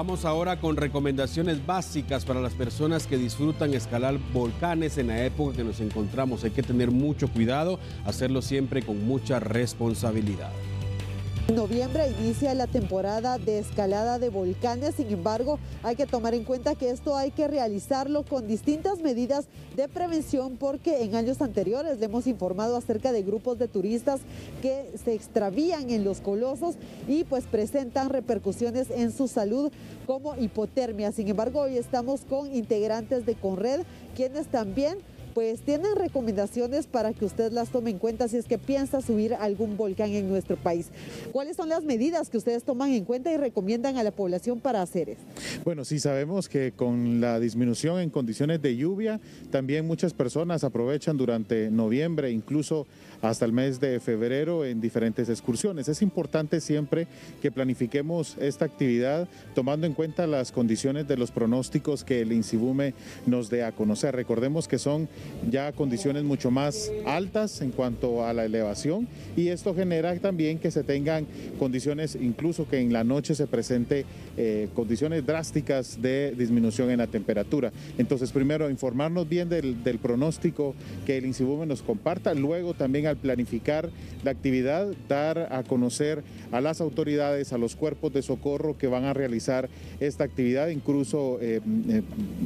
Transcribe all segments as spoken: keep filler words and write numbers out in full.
Vamos ahora con recomendaciones básicas para las personas que disfrutan escalar volcanes en la época que nos encontramos. Hay que tener mucho cuidado, hacerlo siempre con mucha responsabilidad. En noviembre inicia la temporada de escalada de volcanes, sin embargo, hay que tomar en cuenta que esto hay que realizarlo con distintas medidas de prevención porque en años anteriores le hemos informado acerca de grupos de turistas que se extravían en los colosos y pues presentan repercusiones en su salud como hipotermia. Sin embargo, hoy estamos con integrantes de Conred, quienes también pues tienen recomendaciones para que usted las tome en cuenta si es que piensa subir algún volcán en nuestro país. ¿Cuáles son las medidas que ustedes toman en cuenta y recomiendan a la población para hacer esto? Bueno, sí sabemos que con la disminución en condiciones de lluvia, también muchas personas aprovechan durante noviembre, incluso hasta el mes de febrero en diferentes excursiones. Es importante siempre que planifiquemos esta actividad tomando en cuenta las condiciones de los pronósticos que el INSIVUMEH nos dé a conocer. Recordemos que son ya condiciones mucho más altas en cuanto a la elevación y esto genera también que se tengan condiciones, incluso que en la noche se presente eh, condiciones drásticas de disminución en la temperatura. Entonces primero informarnos bien del, del pronóstico que el INSIVUMEH nos comparta, luego también al planificar la actividad dar a conocer a las autoridades, a los cuerpos de socorro que van a realizar esta actividad, incluso eh, eh,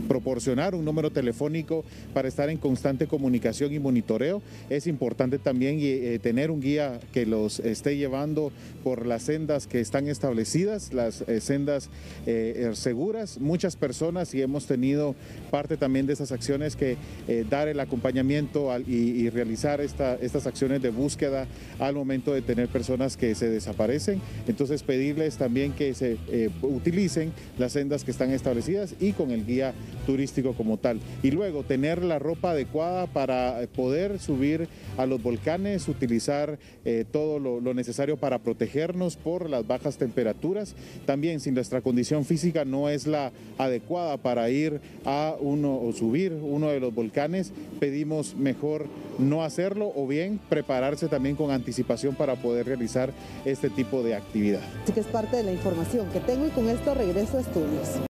proporcionar un número telefónico para estar en en constante comunicación y monitoreo. Es importante también eh, tener un guía que los esté llevando por las sendas que están establecidas, las eh, sendas eh, seguras. Muchas personas, y hemos tenido parte también de esas acciones, que eh, dar el acompañamiento al, y, y realizar esta, estas acciones de búsqueda al momento de tener personas que se desaparecen. Entonces pedirles también que se eh, utilicen las sendas que están establecidas y con el guía turístico como tal. Y luego tener la ropa adecuada para poder subir a los volcanes, utilizar eh, todo lo, lo necesario para protegernos por las bajas temperaturas. También si nuestra condición física no es la adecuada para ir a uno o subir uno de los volcanes, pedimos mejor no hacerlo o bien prepararse también con anticipación para poder realizar este tipo de actividad. Así que es parte de la información que tengo y con esto regreso a estudios.